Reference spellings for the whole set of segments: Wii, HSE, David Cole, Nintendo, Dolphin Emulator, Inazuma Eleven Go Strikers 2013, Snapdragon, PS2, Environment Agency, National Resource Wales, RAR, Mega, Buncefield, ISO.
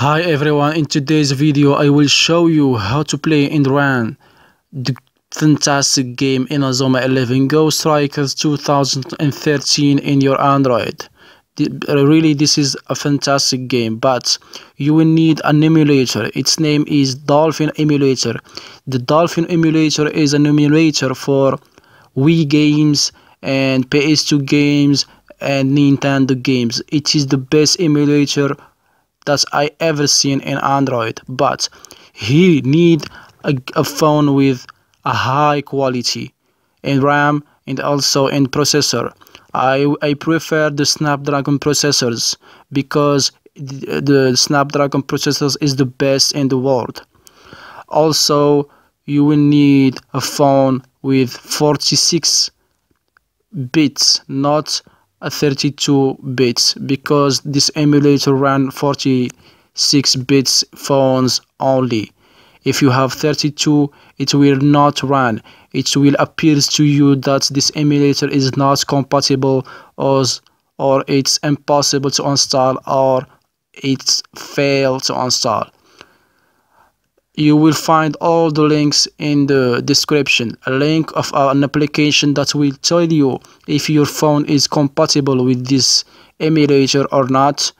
Hi everyone, in today's video I will show you how to play and run the fantastic game Inazuma 11 Go Strikers 2013 in your Android. Really, this is a fantastic game, but you will need an emulator. Its name is Dolphin Emulator. The Dolphin Emulator is an emulator for Wii games and PS2 games and Nintendo games. It is the best emulator that I ever seen in Android, but he need a phone with a high quality in RAM and also in processor. I prefer the Snapdragon processors because the Snapdragon processors is the best in the world. Also, you will need a phone with 46 bits, not a 32 bits, because this emulator ran 46 bits phones only. If you have 32, it will not run. It will appear to you that this emulator is not compatible or it's impossible to install or it's failed to install. You will find all the links in the description. A link of an application that will tell you if your phone is compatible with this emulator or not.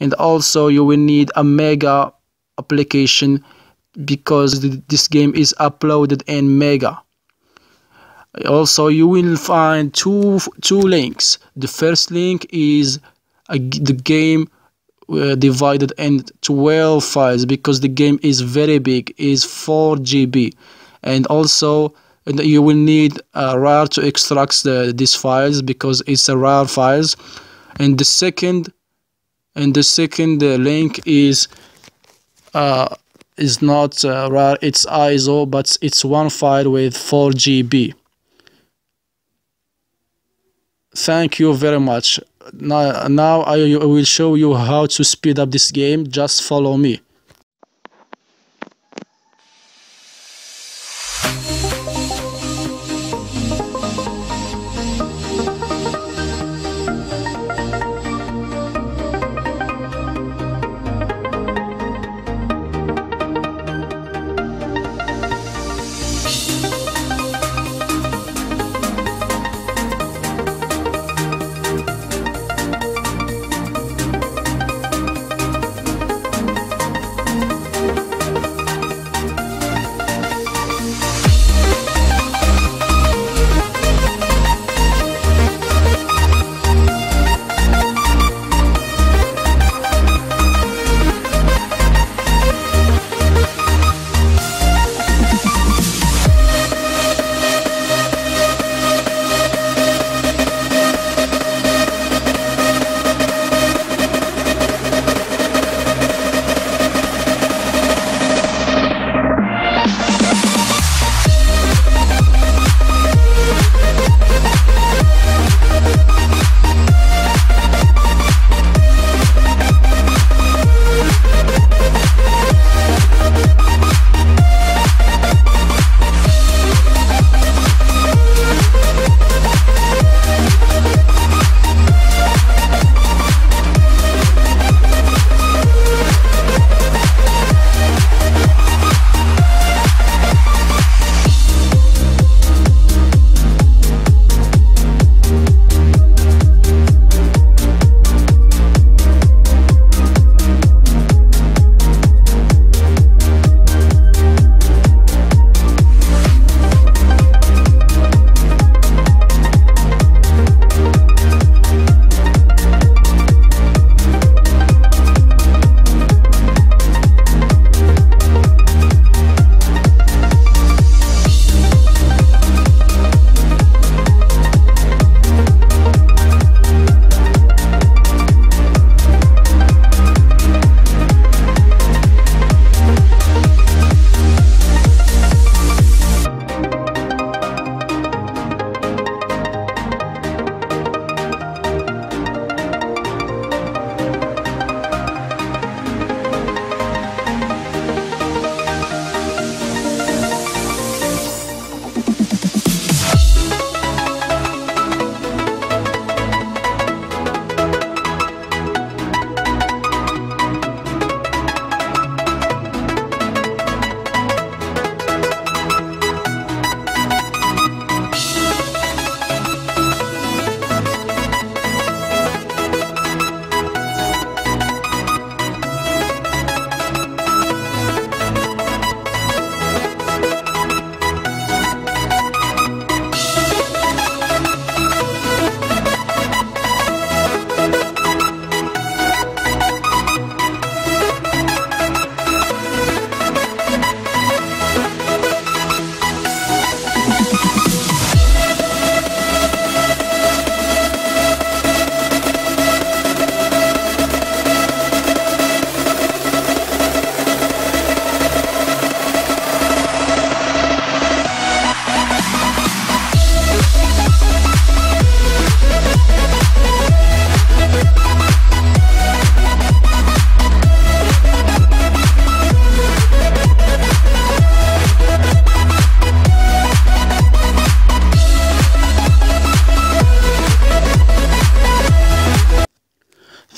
And also you will need a Mega application because this game is uploaded in Mega. Also you will find two links. The first link is the game divided in 12 files because the game is very big, is 4 GB, and also you will need a RAR to extract these files because it's a RAR files. And the second link is not RAR, it's ISO, but it's one file with 4 GB. Thank you very much. Now I will show you how to speed up this game. Just follow me.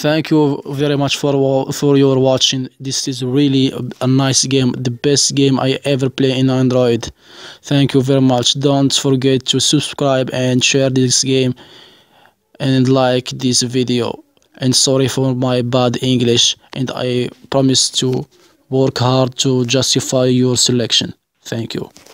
Thank you very much for your watching. This is really a nice game, the best game I ever play in Android. Thank you very much. Don't forget to subscribe and share this game and like this video. And sorry for my bad English, and I promise to work hard to justify your selection. Thank you.